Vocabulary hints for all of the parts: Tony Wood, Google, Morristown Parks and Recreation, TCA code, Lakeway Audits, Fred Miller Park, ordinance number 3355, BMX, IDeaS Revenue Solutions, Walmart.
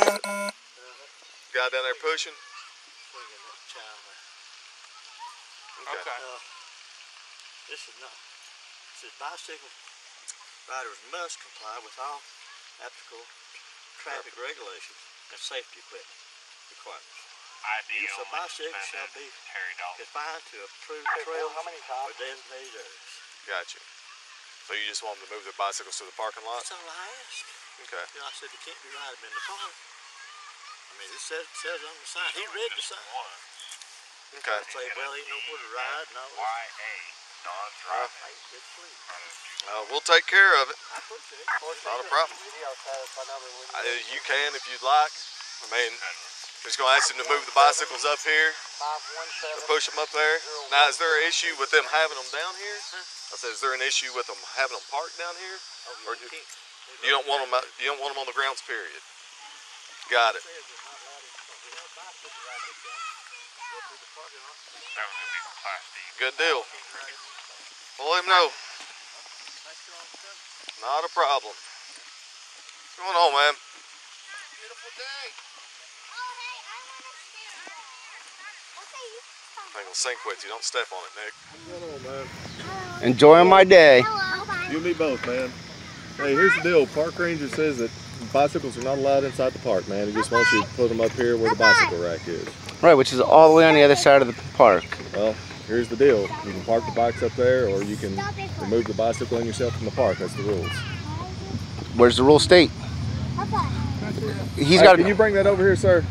Guy down there pushing? Okay. This is bicycle riders must comply with all applicable traffic regulations and safety equipment requirements. Use of bicycle shall be confined to approved trails or designated areas. Gotcha. So you just want them to move their bicycles to the parking lot? That's all I asked. Okay. You know, I said they can't be riding in the park. I mean, it says on the sign. He read the sign. Okay. They say, well, he knows where to ride and all that. We'll take care of it. Not a problem. You can if you'd like. I mean, we're just going to ask them to move the bicycles up here, push them up there. Now, is there an issue with them having them down here? I said, is there an issue with them having them parked down here? Or do you don't want them? You don't want them on the grounds, period. Got it. Good deal. Well, let him know. Not a problem. What's going on, man? Beautiful day. I ain't gonna sink with you. Don't step on it, Nick. What's going on, man? Enjoying my day. Hello. You and me both, man. Hey, here's the deal. Park ranger says that bicycles are not allowed inside the park, man. He just wants you to put them up here where the bicycle rack is. Right, which is all the way on the other side of the park. Well, here's the deal. You can park the bikes up there, or you can remove the bicycle and yourself from the park. That's the rules. Where's the rule state? He's got. Can you bring that over here, sir?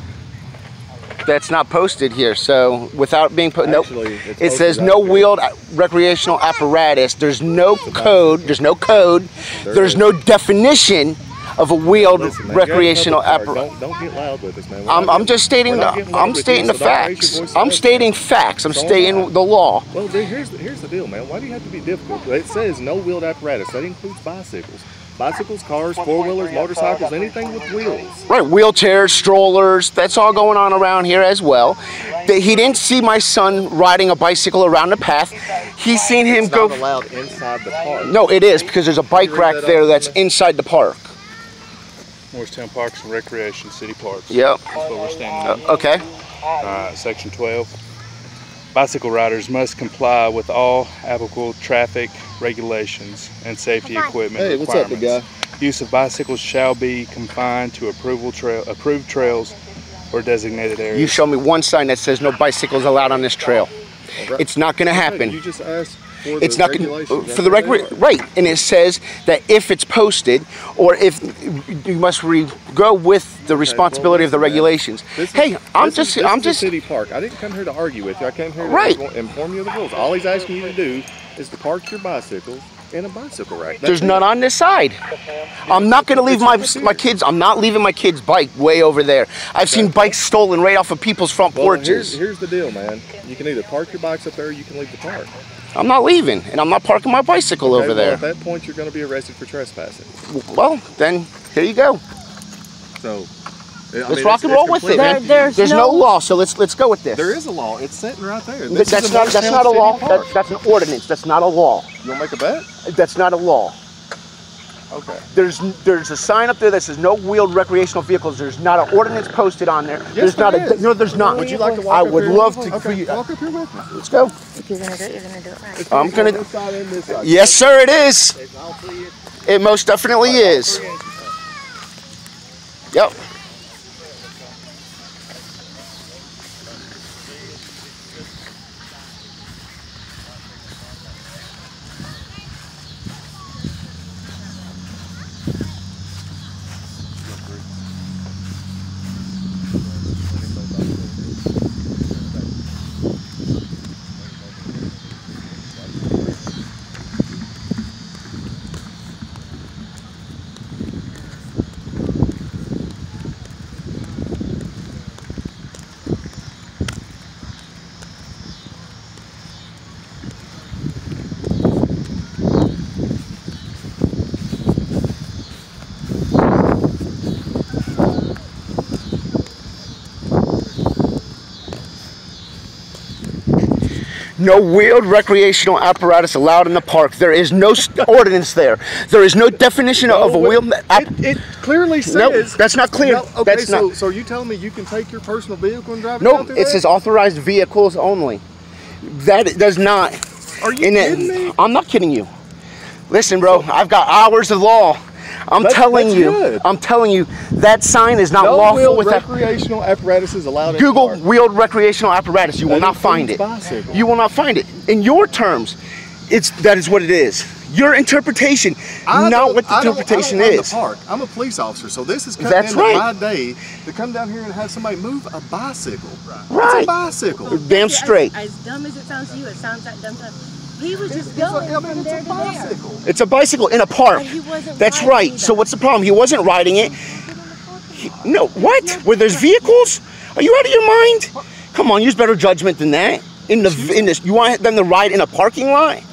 That's not posted here, so without being put, actually, no, it says no wheeled recreational apparatus. There's no code. There's no code. There's no definition of a wheeled recreational apparatus. Don't get loud with us, man. I'm just stating the facts. I'm stating facts. I'm stating the law. Well, dude, here's the deal, man. Why do you have to be difficult? It says no wheeled apparatus. That includes bicycles. Bicycles, cars, four-wheelers, motorcycles, anything with wheels. Right, wheelchairs, strollers, that's all going on around here as well. He didn't see my son riding a bicycle around the path. He's seen him go... It's not allowed inside the park. No, it is, because there's a bike rack there that's inside the park. Morristown Parks and Recreation, City Parks. Yep. That's what we're standing on. Okay. Section 12. Bicycle riders must comply with all applicable traffic regulations and safety equipment requirements. What's up, big guy? Use of bicycles shall be confined to approved trails or designated areas. You show me one sign that says no bicycles allowed on this trail. Right. It's not going to happen. You just asked. It's not for the record, right? And it says that if it's posted, or if you must go with the responsibility of the regulations. Hey, I'm just city park. I didn't come here to argue with you. I came here to inform you of the rules. All he's asking you to do is to park your bicycle in a bicycle rack. There's none on this side. I'm not going to leave my kids. I'm not leaving my kids' bike way over there. I've seen bikes stolen right off of people's front porches. Here's the deal, man. You can either park your bikes up there, or you can leave the park. I'm not leaving, and I'm not parking my bicycle over there. At that point, you're going to be arrested for trespassing. Well, then, here you go. So, let's rock and roll with it, man. There's no law, so let's go with this. There is a law. It's sitting right there. That's not a law. That's an ordinance. That's not a law. You want to make a bet? That's not a law. Okay. There's a sign up there that says no wheeled recreational vehicles. There's not an ordinance posted on there. Yes, there's not a, no, there's not. Would you like to walk up here? I would love to. Okay, walk up here with me. Let's go. If you're going to do it, you're going to do it right. I'm going to. Yes, sir, it is. It most definitely is. Yep. No wheeled recreational apparatus allowed in the park. There is no ordinance there. There is no definition of a wheeled... It clearly says... Nope, that's not clear. No, okay, that's so, not. So you telling me you can take your personal vehicle and drive it down through there? It says authorized vehicles only. That does not... Are you kidding me? I'm not kidding you. Listen, bro, I've got hours of law. I'm telling you, that sign is not lawful with recreational apparatuses allowed. Google wheeled recreational apparatus. You will not find it. Bicycle. You will not find it. In your terms, that is what it is. Your interpretation, not what the interpretation is. I don't run the park. I'm a police officer, so this is coming into my day to come down here and have somebody move a bicycle. Right. It's a bicycle. Well, damn straight. As dumb as it sounds to you, it sounds like dumb stuff. He was just going from there to there. It's a bicycle in a park. That's right. Either. So what's the problem? He wasn't riding it. No, what? Where there's vehicles? Are you out of your mind? Come on, use better judgment than that. In this, you want them to ride in a parking lot?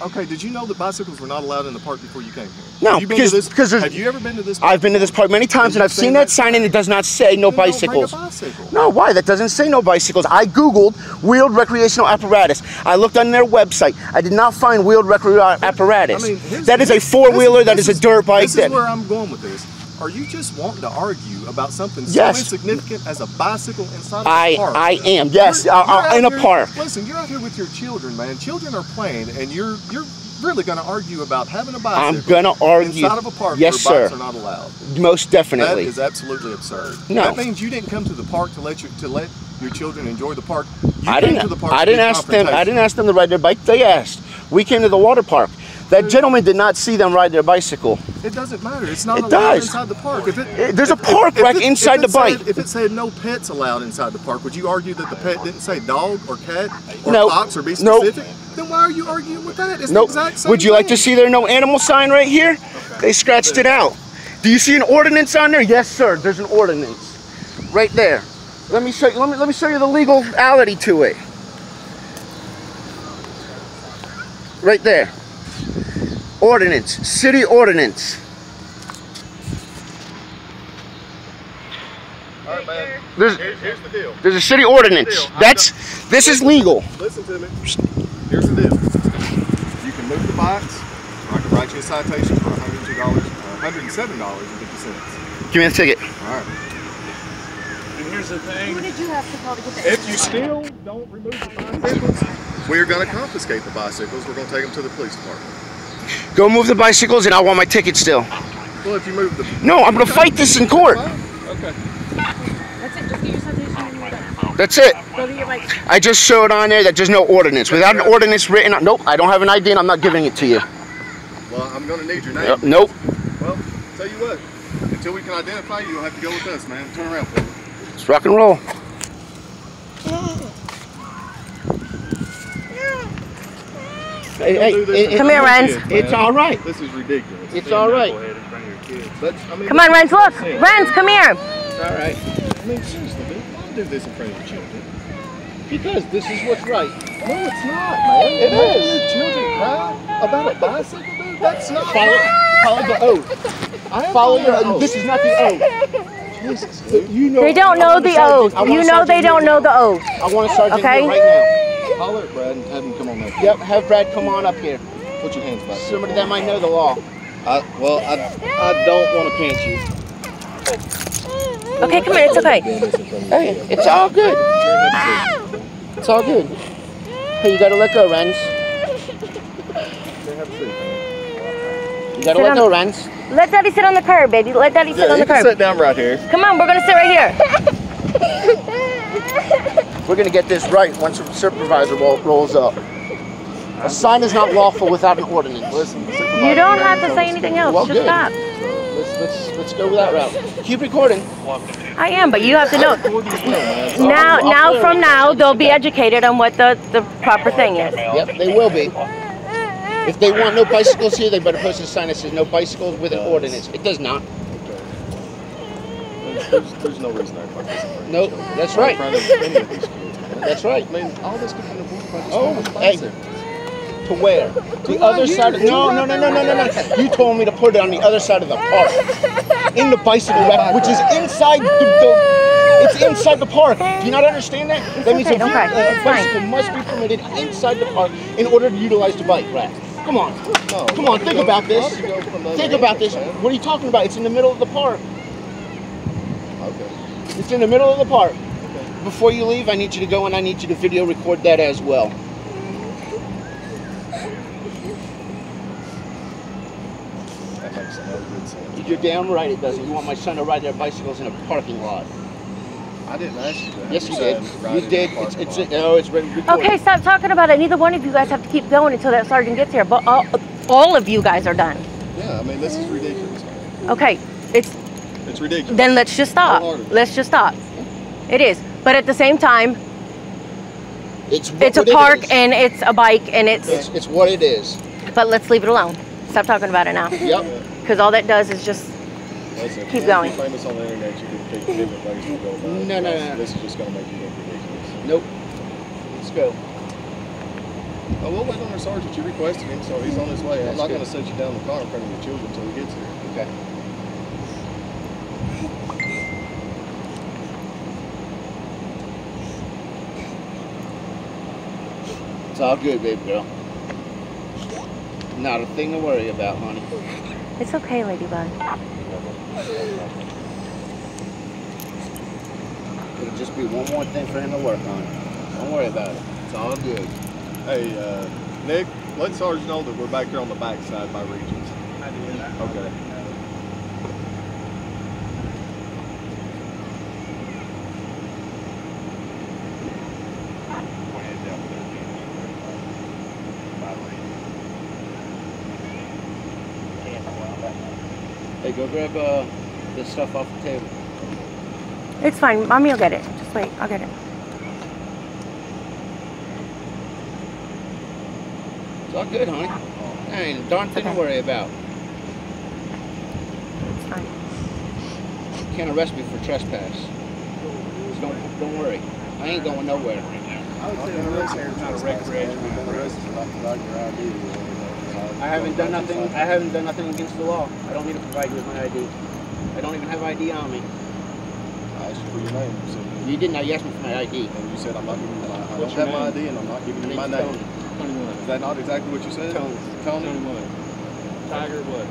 Okay, did you know that bicycles were not allowed in the park before you came here? No, because have you ever been to this park? I've been to this park many times, and I've seen that sign, and it does not say no bicycles. Don't bring a bicycle. No, why? That doesn't say no bicycles. I Googled wheeled recreational apparatus. I looked on their website. I did not find wheeled recreational apparatus. I mean, that is a four-wheeler. That is a dirt bike. This is where I'm going with this. Are you just wanting to argue about something so insignificant as a bicycle inside of a park? I am, yes, you're in a park. Listen, you're out here with your children, man. Children are playing, and you're really going to argue about having a bicycle inside of a park where bikes are not allowed. Most definitely. That is absolutely absurd. No. That means you didn't come to the park to let your children enjoy the park. I didn't ask them to ride their bike. They asked. We came to the water park. That gentleman did not see them ride their bicycle. It doesn't matter. It's not allowed inside the park. There's a park rack inside the bike. If it said no pets allowed inside the park, would you argue that the pet didn't say dog or cat or fox or be specific? Then why are you arguing with that? It's the exact same thing. Would you like to see their no animal sign right here? Okay. They scratched it out. Do you see an ordinance on there? Yes, sir. There's an ordinance right there. Let me show you. Let me show you the legality to it. Right there. Ordinance, city ordinance. All right, man. Here's the deal. There's a city ordinance. This is legal. Listen to me. Here's the deal. You can move the bikes, or I can write you a citation for $107.50. Give me a ticket. All right. Here's the thing. Who did you have to call to get that? If you still don't remove the bicycles, we're going to confiscate the bicycles. We're going to take them to the police department. Go move the bicycles, and I want my ticket still. Well, if you move them. No, I'm going to fight this in court. Okay. That's it. Just get your citation and move back. That's it. Go to your bike. I just showed on there that there's no ordinance. Without an ordinance written on. Nope, I don't have an ID, and I'm not giving it to you. Well, I'm going to need your name. Nope. Well, tell you what. Until we can identify you, you'll have to go with us, man. Turn around for me. It's rock and roll. Hey, come here, Renz. It's all right. This is ridiculous. It's all right. Come on, Renz, look. Renz, come here. All right. I mean, seriously, why do this in front of your children? Because this is what's right. No, it's not, man. It is. Your children cry about a bicycle, dude? That's not right. Follow the oath. This is not the oath. You know, they don't know the oath. You know they don't know the oath. I want a sergeant here right now. Holler at Brad and have him come on up here. Yep, have Brad come on up here. Put your hands back. Somebody that might know the law. I don't want to pinch you. Okay, come here. It's okay. Hey, it's all good. It's all good. Hey, you got to let go, Renz. You got to let go, Renz. Let daddy sit on the curb, baby. Let daddy sit on the curb. Sit down right here. Come on, we're gonna sit right here. We're gonna get this right once the supervisor rolls up. A sign is not lawful without an ordinance. Listen, you don't have to say anything else. Just stop. Let's go that route. Keep recording. I am, but you have to know. Now from now, they'll be educated on what the proper thing is. Yep, they will be. If they want no bicycles here, they better post a sign that says no bicycles with an ordinance. It does not. There's no reason I participate. No, that's right. That's right. I mean, all this could be avoided by just to where? The other side of... No. You told me to put it on the other side of the park. In the bicycle rack, which is inside the It's inside the park. Do you not understand that? That means a bicycle must be permitted inside the park in order to utilize the bike rack. Come on. No, come on, think about this. Think about this. What are you talking about? It's in the middle of the park. Okay. It's in the middle of the park. Okay. Before you leave, I need you to go and I need you to video record that as well. You're damn right it doesn't. You want my son to ride their bicycles in a parking lot. I didn't ask you that. Yes, you did. You did. It's ready to record. Okay, stop talking about it. Neither one of you guys have to keep going until that sergeant gets here. But all of you guys are done. Yeah, I mean, this is ridiculous. Okay, it's ridiculous. Then let's just stop. Let's just stop. It is. But at the same time, it's a park and it's a bike and it's what it is. But let's leave it alone. Stop talking about it now. Yep. Because all that does is just keep going. Find us on the internet, you can take different ways to go about it. No, no, no. This is just going to make you look ridiculous. Nope. Let's go. Oh, we'll wait on our sergeant. You requested him, so he's on his way. I'm not going to set you down in the car in front of your children until he gets here. Okay. It's all good, baby girl. Not a thing to worry about, honey. It's okay, Ladybug. It'll just be one more thing for him to work on. Don't worry about it. It's all good. Hey, Nick, let Sarge know that we're back here on the back side by Regents. I do that. Okay. Hey, go grab the stuff off the table. It's fine. Mommy will get it. Just wait. I'll get it. It's all good, honey. I ain't a darn thing to worry about. It's fine. You can't arrest me for trespass. So don't worry. I ain't going nowhere right now. I would say the arrest is not a recreation. I haven't done nothing against the law. I don't need to provide you with my ID. I don't even have ID on me. I asked you for your name. You said you did not ask me for my ID. And you said I'm not giving you my ID. I don't have my ID and I'm not giving you my name. Is that not exactly what you said? Tony. Tony. Tony Wood. Tiger Wood.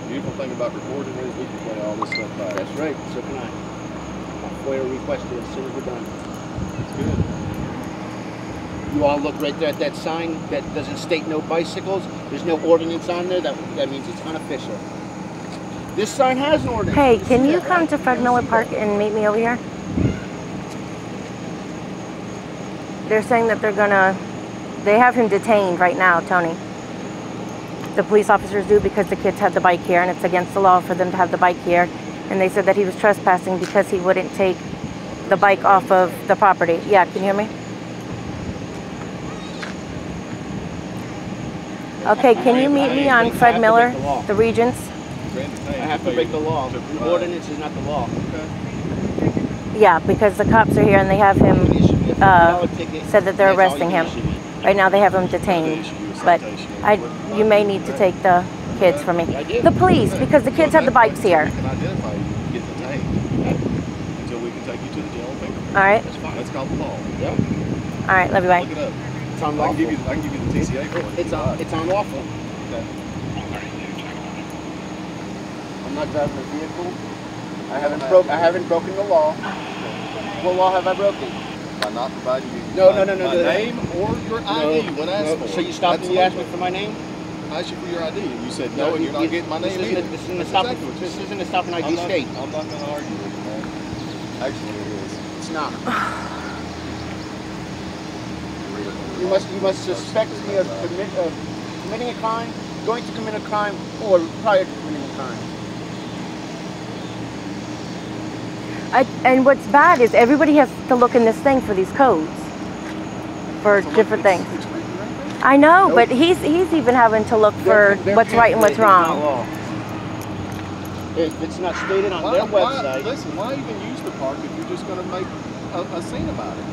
The beautiful thing about recording is we can play all this stuff back. That's right. So can I. I'll play a request as soon as we're done. It's good. You all look right there at that sign that doesn't state no bicycles. There's no ordinance on there. That means it's unofficial. This sign has an ordinance. Hey, can you come to Fred Miller Park and meet me over here? They're saying that they're gonna, they have him detained right now, Tony. The police officers do because the kids had the bike here and it's against the law for them to have the bike here. And they said that he was trespassing because he wouldn't take the bike off of the property. Yeah, can you hear me? Okay, can you meet me on Fred Miller, the Regents? I have to break the law. The ordinance is not the law. Okay. Yeah, because the cops are here and they have him, said that they're arresting him. Right now they have him detained, but you may need to take the kids from me. The police, because the kids have the bikes here. All right. That's called the law. All right, love you, bye. Look it up. It's unlawful. I can give you the TCA code. It's unlawful. Okay. I'm not driving a vehicle. I haven't broken the law. What law have I broken? By not providing you my name or your ID when asked for. So you stopped and you asked me for my name? I asked you for your ID and you said no, and you're not getting my name either. This isn't a stop and ID state. I'm not going to argue with you, man. Actually, it is. It's not. You must suspect me of committing a crime, going to commit a crime, or prior to committing a crime. And what's bad is everybody has to look in this thing for these codes for different things. I know, but he's even having to look for what's right and what's wrong. If it's not stated on their website. Listen, why even use the park if you're just going to make a scene about it.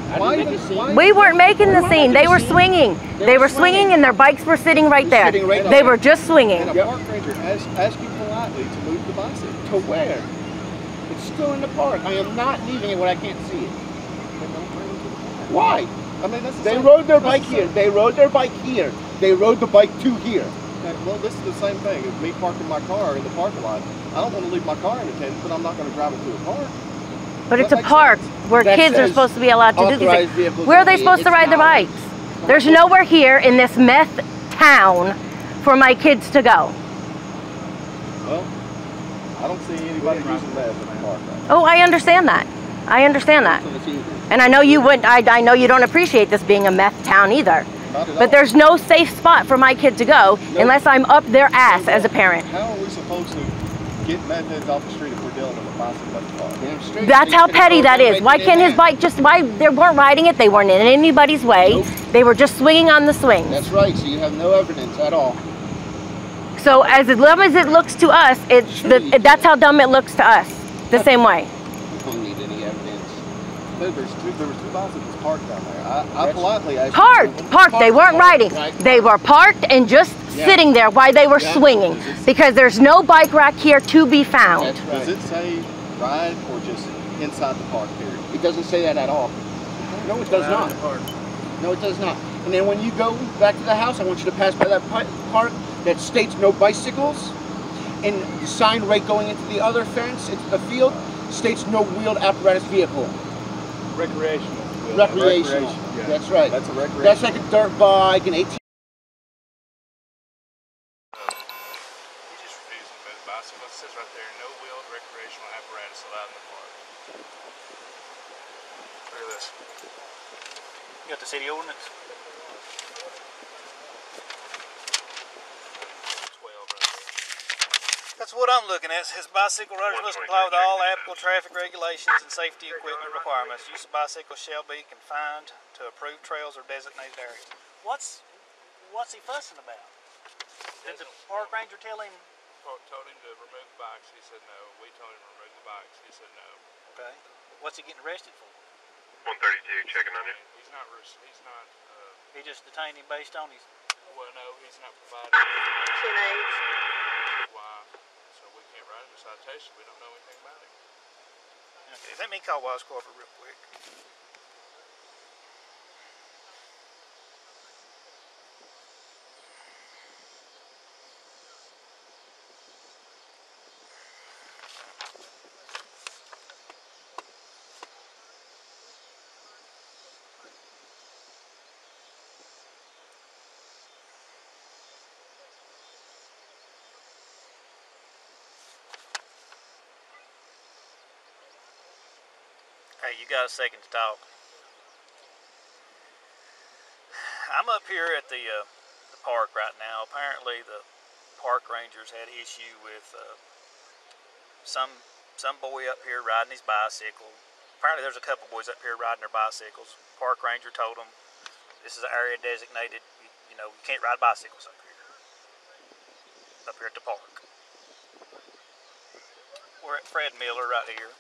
We weren't making the scene. They were swinging. They were swinging and their bikes were sitting right there. They were just swinging. And a park ranger asked you politely to move the bicycle. To where? It's still in the park. I am not leaving it when I can't see it. Why? I mean, that's the same. They rode their bike here. They rode their bike here. They rode the bike to here. Well, this is the same thing. If me parking my car in the parking lot, I don't want to leave my car in the tent, but I'm not going to drive it to a park. But it's a park where kids are supposed to be allowed to do these things. Where are they supposed to ride their bikes? There's nowhere here in this meth town for my kids to go. Well, I don't see anybody using meth in the park. Oh, I understand that. I understand that. And I know you wouldn't. I know you don't appreciate this being a meth town either. But there's no safe spot for my kid to go unless I'm up their ass as a parent. How are we supposed to get meth off the street if we're dealing with a bicycle at the park? That's how petty that is. Why can't his bike just, why they weren't riding it, they weren't in anybody's way. Nope. They were just swinging on the swings. That's right, so you have no evidence at all. So as dumb as it looks to us, that's how dumb it looks to us, the same way. We don't need any evidence. There were two bicycles parked down there. I politely asked. Parked. They weren't riding. They were parked and just sitting there while they were swinging, because there's no bike rack here to be found. That's right. Does it say ride or just inside the park period? It doesn't say that at all. No, it does not. No, it does not. And then when you go back to the house, I want you to pass by that park that states no bicycles, and the sign right going into the other fence, into the field, states no wheeled apparatus vehicle. Recreational. Recreational. Yeah. That's right. That's a recreational. That's like a dirt bike, an 18. We just reduced the move bicycle. It says right there, no wheeled recreational apparatus allowed in the park. Look at this. You got the city ordinance? 12 right there. That's what I'm looking at. It says bicycle riders must comply with all applicable traffic regulations and safety equipment requirements. Use of bicycles shall be confined to approved trails or designated areas. What's he fussing about? Did the park ranger tell him? Park told him to remove the bikes. He said no. We told him to remove the bikes. He said no. Okay. What's he getting arrested for? 132 checking on him. He's not. He's not. He just detained him based on his. Well, no, he's not providing information. Why? So we can't write him a citation. We don't know anything about him. Okay. Let me call Wise Corporate real quick. Hey, you got a second to talk. I'm up here at the park right now. Apparently, the park rangers had issue with some boy up here riding his bicycle. Apparently, there's a couple boys up here riding their bicycles. Park ranger told them this is an area designated. You know, you can't ride bicycles up here at the park. We're at Fred Miller right here.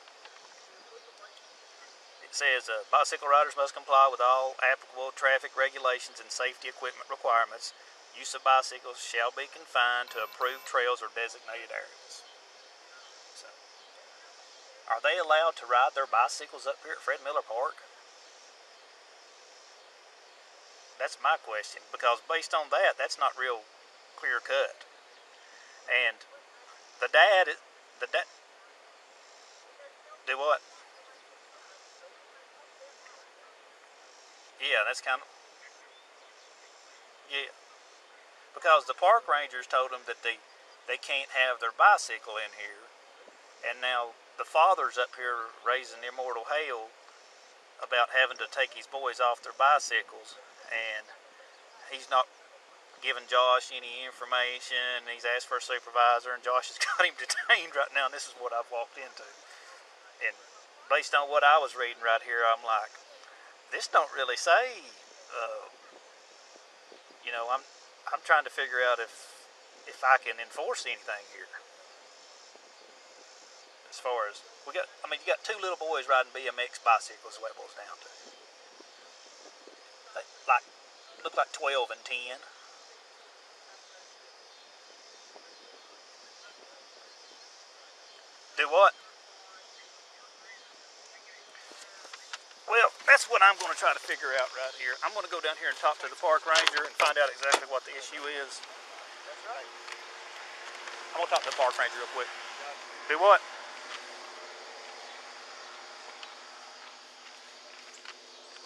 It says bicycle riders must comply with all applicable traffic regulations and safety equipment requirements. Use of bicycles shall be confined to approved trails or designated areas. So, are they allowed to ride their bicycles up here at Fred Miller Park? That's my question, because based on that, that's not real clear cut. And the dad do what? Yeah, that's kind of, yeah. Because the park rangers told them that they can't have their bicycle in here. And now the father's up here raising immortal hell about having to take his boys off their bicycles. And he's not giving Josh any information. He's asked for a supervisor, and Josh has got him detained right now. And this is what I've walked into. And based on what I was reading right here, I'm like, this don't really say, you know, I'm trying to figure out if I can enforce anything here. as far as we got. I mean, you got two little boys riding BMX bicycles. Is what it boils down to. They like look like 12 and 10. Do what? Well, that's what I'm going to try to figure out right here. I'm going to go down here and talk to the park ranger and find out exactly what the issue is. That's right. I'm going to talk to the park ranger real quick. Do what?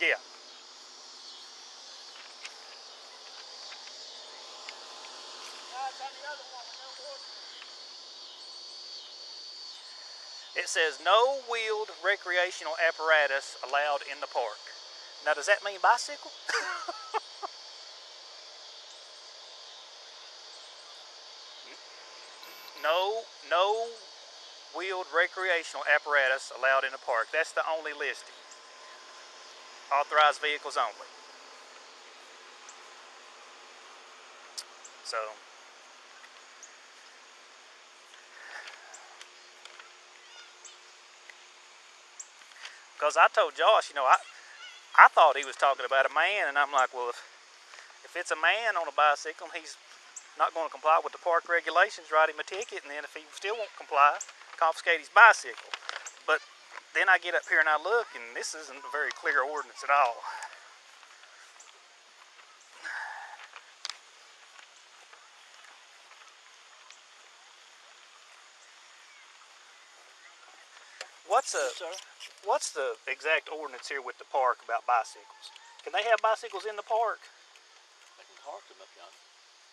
Yeah. It says no wheeled recreational apparatus allowed in the park. Now, does that mean bicycle? No wheeled recreational apparatus allowed in the park. That's the only listing. Authorized vehicles only. So. Because I told Josh, you know, I thought he was talking about a man, and I'm like, well, if it's a man on a bicycle, he's not going to comply with the park regulations, write him a ticket, and then if he still won't comply, confiscate his bicycle. But then I get up here and I look, and this isn't a very clear ordinance at all. What's the exact ordinance here with the park about bicycles? Can they have bicycles in the park? They can park them up yonder.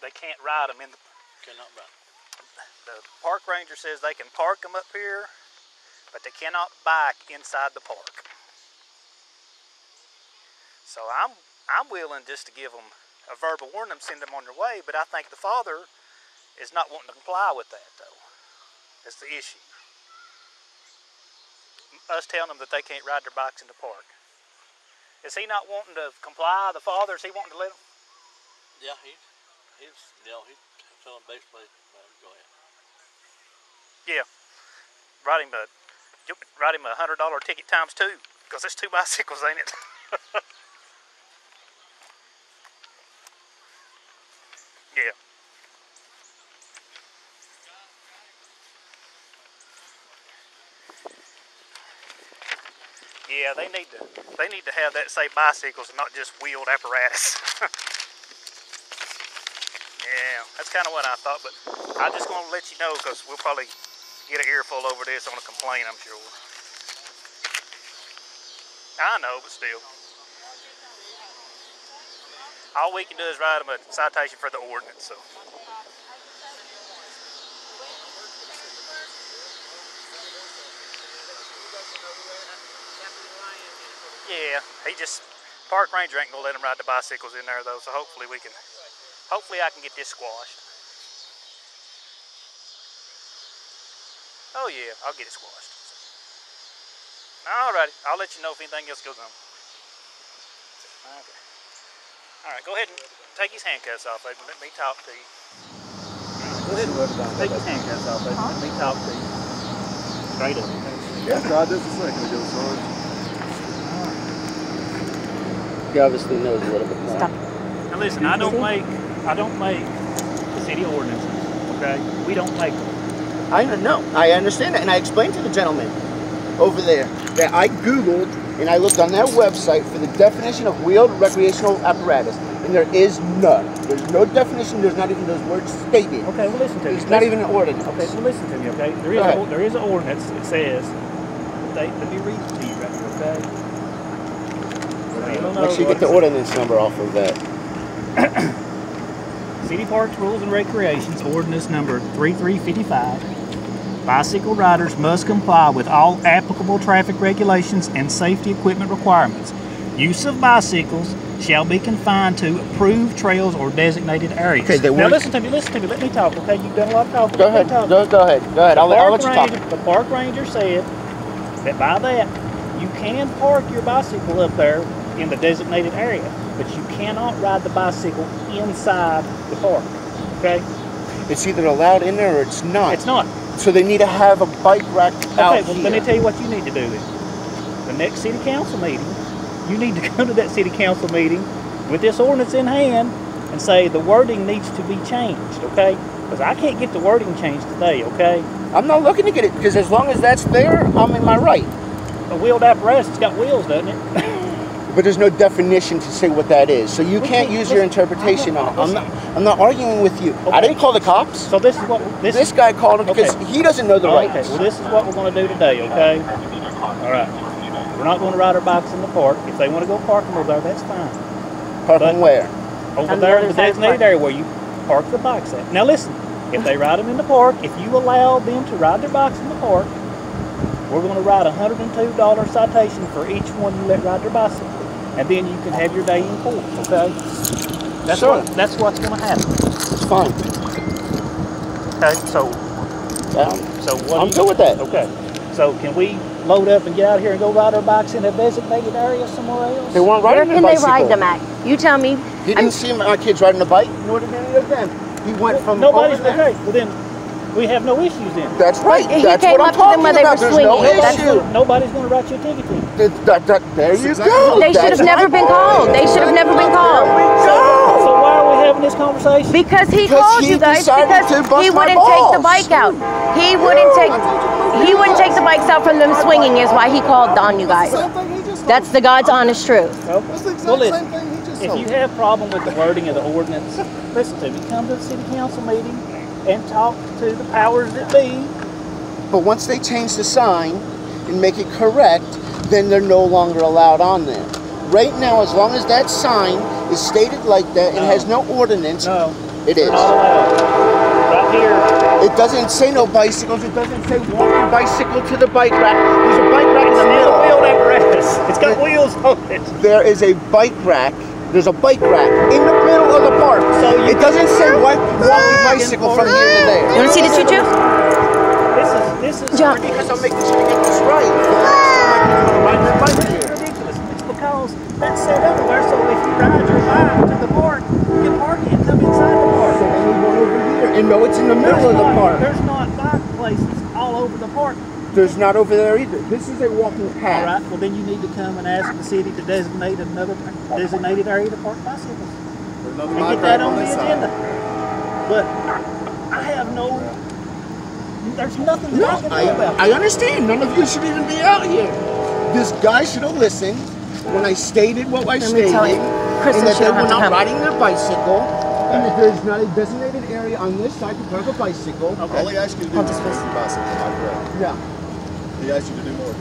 They can't ride them in the park. Cannot ride them. The park ranger says they can park them up here, but they cannot bike inside the park. So I'm willing just to give them a verbal warning and send them on their way, but I think the father is not wanting to comply with that, though. That's the issue. Us telling them that they can't ride their bikes in the park. Is he not wanting to comply, the father? Is he wanting to let them? Yeah, he's telling basically, go ahead. Yeah. Write him a $100 ticket times two, because there's two bicycles, ain't it? Yeah. Yeah, they need to have that say bicycles and not just wheeled apparatus. Yeah, that's kind of what I thought, but I just want to let you know because we'll probably get an earful over this on a complaint, I'm sure. I know, but still. All we can do is write them a citation for the ordinance, so. Yeah, park ranger ain't gonna let him ride the bicycles in there though, so hopefully I can get this squashed. Oh yeah, I'll get it squashed. Alrighty, I'll let you know if anything else goes on. Okay. Alright, go ahead and take his handcuffs off, baby. Let me talk to you. Go ahead and take his handcuffs off, baby. Let me talk to you. Straight up. Yeah, God, this is not gonna go so. He obviously knows a little bit more. Stop. Now listen, I don't make city ordinances. Okay, we don't make them. I know. I understand that, and I explained to the gentleman over there that I Googled and I looked on their website for the definition of wheeled recreational apparatus, and there is none. There's no definition. There's not even those words stated. Okay, well listen to me. It's not even an ordinance. Okay, so listen to me. Okay, there is an ordinance that says. Let me read it to you right here. Okay. Make sure you get the ordinance number off of that. City Parks Rules and Recreations, ordinance number 3355. Bicycle riders must comply with all applicable traffic regulations and safety equipment requirements. Use of bicycles shall be confined to approved trails or designated areas. Okay, now listen to me, let me talk, okay? You've done a lot of talking. Go ahead, I'll let you talk. The park ranger said that by that, you can park your bicycle up there in the designated area, but you cannot ride the bicycle inside the park. Okay? It's either allowed in there or it's not. It's not. So they need to have a bike rack out here. Okay, well, let me tell you what you need to do then. The next city council meeting, you need to go to that city council meeting with this ordinance in hand and say the wording needs to be changed, okay? Because I can't get the wording changed today, okay? I'm not looking to get it, because as long as that's there, I'm in my right. A wheeled apparatus, it's got wheels, doesn't it? But there's no definition to say what that is. So you can't use your interpretation on it. I'm not arguing with you. Okay. I didn't call the cops. So this is what... This guy called him because he doesn't know the rights. Okay, well this is what we're going to do today, okay? All right. We're not going to ride our bikes in the park. If they want to go park them over there, that's fine. Park them where? Over there in the designated area where you park the bikes at. Now listen, if they ride them in the park, if you allow them to ride their bikes in the park, we're going to write a $102 citation for each one you let ride their bicycle. And then you can have your day in court, okay? That's sure. That's what's going to happen. It's fine. Okay, so... so what I'm good with that. Okay. So can we load up and get out of here and go ride our bikes in a designated area somewhere else? They won't ride their bicycle. Where can they ride them at? You tell me. You didn't see my kids riding a bike, nor did any of them. He went from over there. Okay, well then we have no issues then. That's right. That's what I'm talking about. There's no issue. Nobody's going to write you a ticket then. There you go. They should have never been called. They should have never been called. So why are we having this conversation? Because he called you guys because he wouldn't take the bike out. He wouldn't take the bikes out from them swinging is why he called on you guys. That's the God's honest truth. That's the exact same thing he just told. If you have a problem with the wording of the ordinance, listen to me. Come to the city council meeting and talk to the powers that be. But once they change the sign and make it correct, then they're no longer allowed on there. Right now, as long as that sign is stated like that and has no ordinance, it is. Right here. It doesn't say no bicycles. It doesn't say walk your bicycle to the bike rack. There's a bike rack in the middle. It's got wheels on it. There is a bike rack. There's a bike rack in the middle of the park. So it doesn't say walk your bicycle from here to there. You want to see the choo-choo? This is because I'm making sure to get this right. It's ridiculous. It's because that's set everywhere, so if you ride your bike to the park, you can park it and come inside the park. So then you go over here. And no, it's in the middle of the park. There's not bike places all over the park. There's not over there either. This is a walking path. All right, well then you need to come and ask the city to designate another designated area to park bicycles. And get that on the agenda. But I have no... There's nothing that I can do about it. I understand. None of you should even be out here. This guy should have listened when I stated what I stated, and that they were not riding their bicycle, and that there's not a designated area on this side to park a bicycle. Okay. All he asked you to do was park the bicycle, am I correct? Yeah. He asked you to do more?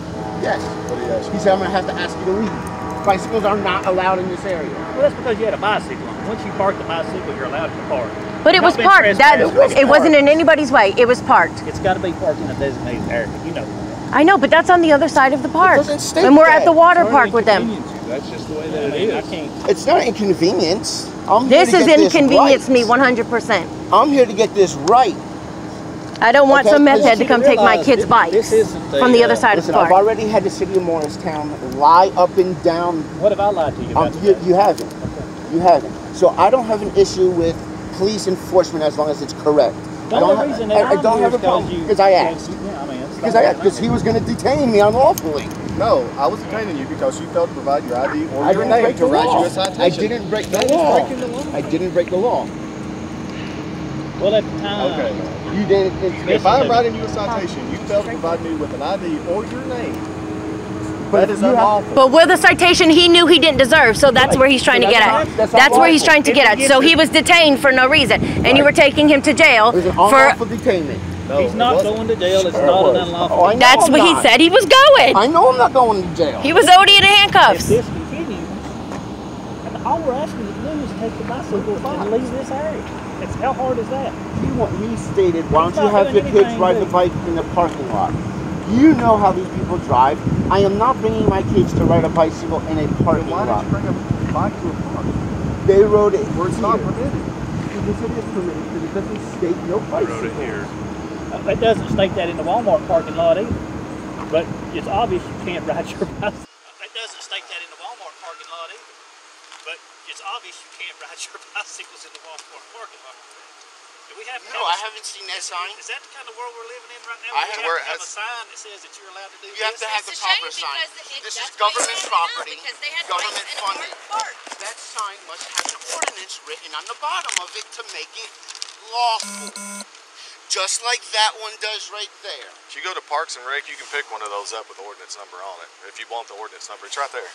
Yes. What did he ask you? He said, I'm going to have to ask you to leave. Bicycles are not allowed in this area. Well, that's because you had a bicycle. Once you park the bicycle, you're allowed to park. But it was parked. It wasn't in anybody's way. It was parked. It's got to be parked in a designated area, you know. I know, but that's on the other side of the park. And we're at the water park with them. That's just the way that it is. It's not inconvenience. This has inconvenienced me 100%. I'm here to get this right. I don't want some meth head to come take my kids' bikes from the other side of the park. I've already had the city of Morristown lie up and down. What have I lied to you about? You haven't. Okay. You haven't. So I don't have an issue with police enforcement as long as it's correct. I don't have a problem because I asked. Because he was going to detain me unlawfully. No, I was detaining you because you failed to provide your ID or your name to write you a citation. I didn't break the law. I didn't break the law. Well, at the time. Okay. You didn't. If I'm writing you a citation, you failed to provide me with an ID or your name. That is unlawful. But with a citation, he knew he didn't deserve, so that's where he's trying to get at. That's where he's trying to get at. So he was detained for no reason, and you were taking him to jail for unlawful detainment. No, he's not going to jail. It's not an unlawful. That's what he said he was going. I know I'm not going to jail. He was already in handcuffs. If this continues, and all we're asking you to do is take the bicycle and leave this area. It's, how hard is that? He stated, why don't you have your kids ride the bike in the parking lot? You know how these people drive. I am not bringing my kids to ride a bicycle in a parking lot. Why did you bring a bike to a park? They rode it. Where it's not permitted. Because it is permitted. Because it doesn't state no bicycle. They rode it here. It doesn't state that in the Walmart parking lot either, but it's obvious you can't ride your bicycle. It doesn't state that in the Walmart parking lot either, but it's obvious you can't ride your bicycles in the Walmart parking lot. Do we have? No, I have haven't seen that sign. Is that the kind of world we're living in right now? I have a sign that says that you're allowed to do this. You have to have the proper sign. This is government property, government funding. That sign must have an ordinance written on the bottom of it to make it lawful. Just like that one does right there. If you go to Parks and Rec, you can pick one of those up with ordinance number on it. If you want the ordinance number, it's right there.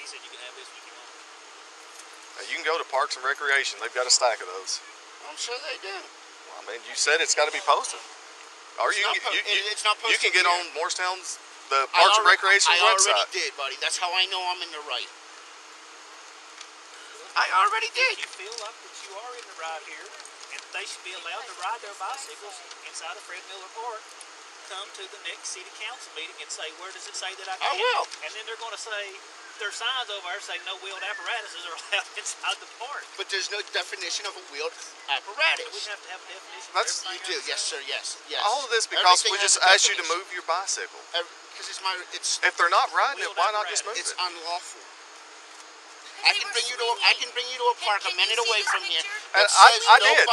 He said you can have this one if you want. You can go to Parks and Recreation. They've got a stack of those. I'm sure they do. Well, I mean, you said it's got to be posted. Or it's not posted. You can get on Morristown's the Parks and Recreation website. I already did, buddy. That's how I know I'm in the right. I already did. You feel like that you are in the right here. They should be allowed to ride their bicycles inside of Fred Miller Park. Come to the next city council meeting and say, where does it say that I can? I will. And then they're going to say, their signs over there say no wheeled apparatuses are allowed inside the park. But there's no definition of a wheeled apparatus. So we have to have a definition. That's, you do, yes sir, yes, yes. All of this because everything we just asked you to move your bicycle. Because it's my, it's. If they're not riding it, why not just move it? It's unlawful. I can bring you to a park a minute away from here. I did.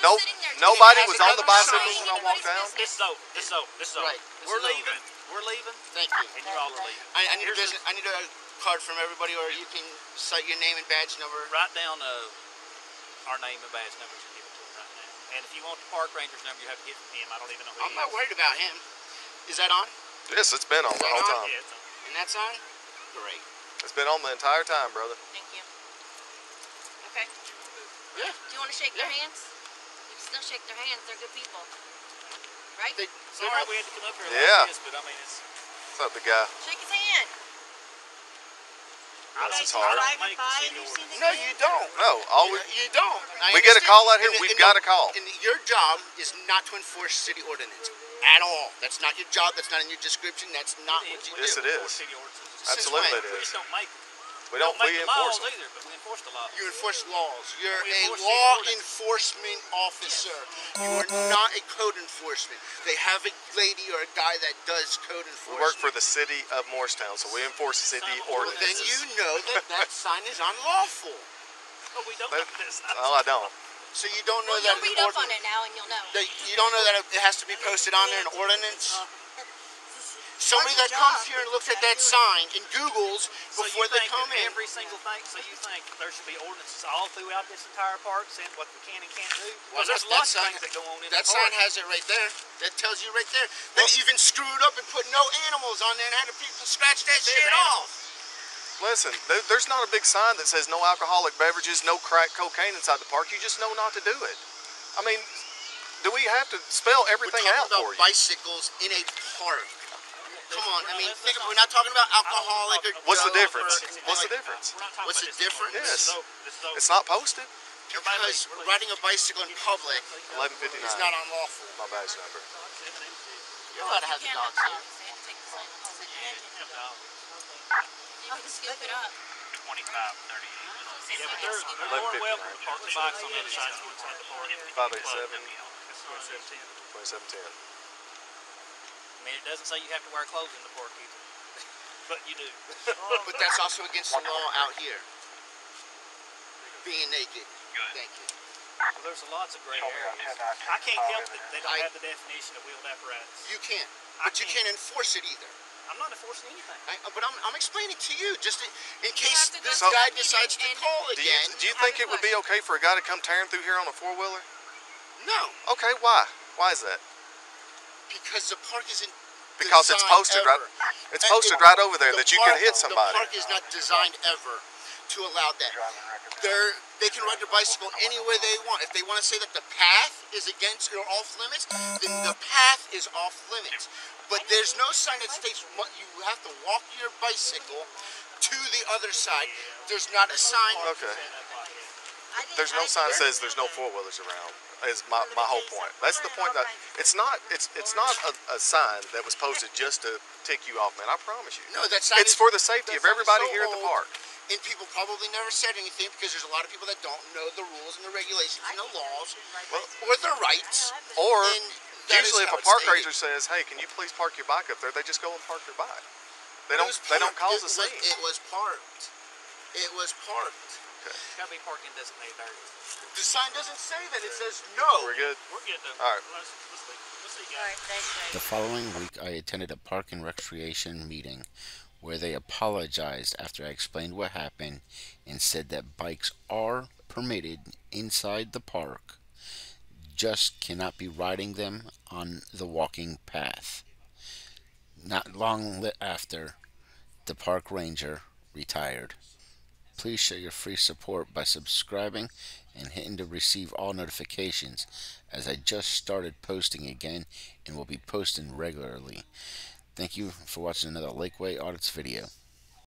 No, nobody was on the bicycles when I walked down. This is over. Right. We're leaving. Thank you. And you all are leaving. I need a card from everybody, or you can cite your name and badge number. Write down our name and badge numbers and give it to them right now. And if you want the park ranger's number, you have to get from him. I don't even know who he is. I'm not worried about him. Is that on? Yes, it's been on the whole time. Yeah, it's on. And that's on? Great. It's been on the entire time, brother. Thank you. Okay. Yeah. Do you want to shake their hands? You can still shake their hands. They're good people. Right? Sorry we had to come up here like this, but I mean it's... What's up, the guy? Shake his hand. This is hard. No, you don't. No. You don't. We get a call out here. We've got a call. And your job is not to enforce city ordinance at all. That's not your job. That's not in your description. That's not what you do. Yes, it is. Absolutely it is. We don't make the laws either, but we enforce the laws. You enforce laws. You're a law enforcement officer. Yes. You are not a code enforcement. They have a lady or a guy that does code enforcement. We work for the city of Morristown, so we enforce the city ordinances. Well, then you know that sign is unlawful. Well, we don't know this. Well, I don't. So you don't know that you'll read up on it now and you'll know. You don't know that it has to be posted on there in ordinance? Somebody that comes here and looks at that sign and Googles before they come in. Every single thing. So you think there should be ordinances all throughout this entire park saying what we can and can't do? Well, there's lots of things that go on in the park. That sign has it right there. That tells you right there. They even screwed up and put no animals on there and had people scratch that shit off. Listen, there's not a big sign that says no alcoholic beverages, no crack cocaine inside the park. You just know not to do it. I mean, do we have to spell everything out for you? We're talking about bicycles in a park. Come on, I mean, think of, we're not talking about alcoholic or what's the difference? What's the difference? Yes. It's not posted. Because riding a bicycle in public is not unlawful. My badge number. You're allowed to have the dogs here. You can scoop it up. 25, 30. Yeah, but they're more welcome to park the bikes on the other side. 587. 2710. I mean, it doesn't say you have to wear clothes in the park either, but you do. But that's also against the law out here, being naked. Good. Thank you. Well, there's lots of gray areas. I can't help that they don't have the definition of wheeled apparatus. You can't, but you can't enforce it either. I'm not enforcing anything. But I'm explaining to you, just in case this guy decides to call again. Do you think it would be okay for a guy to come tearing through here on a four-wheeler? No. Okay, why? Why is that? Because the park isn't it's posted ever. It's posted right over there that you can hit somebody. The park is not designed ever to allow that. They can ride their bicycle any way they want. If they want to say that the path is against or off limits, then the path is off limits. But there's no sign that states you have to walk your bicycle to the other side. There's not a sign. Okay. There's no sign that says there's no four-wheelers around. Is my whole point. That's the point. That it's not a sign that was posted just to tick you off, man. I promise you. No, that sign. It's for the safety of everybody here at the park. And people probably never said anything because there's a lot of people that don't know the rules and the regulations and the laws or their rights. Or usually, if a park ranger says, "Hey, can you please park your bike up there?" They just go and park their bike. They don't cause a scene. It was parked. It was parked. Okay. It's got to be parked in designated area. The sign doesn't say that. It says no. We're good. We're good though. All right. Let's see, guys. All right, thanks. The following week, I attended a park and recreation meeting where they apologized after I explained what happened and said that bikes are permitted inside the park, just cannot be riding them on the walking path. Not long after, the park ranger retired. Please show your free support by subscribing and hitting to receive all notifications, as I just started posting again and will be posting regularly. Thank you for watching another Lakeway Audits video.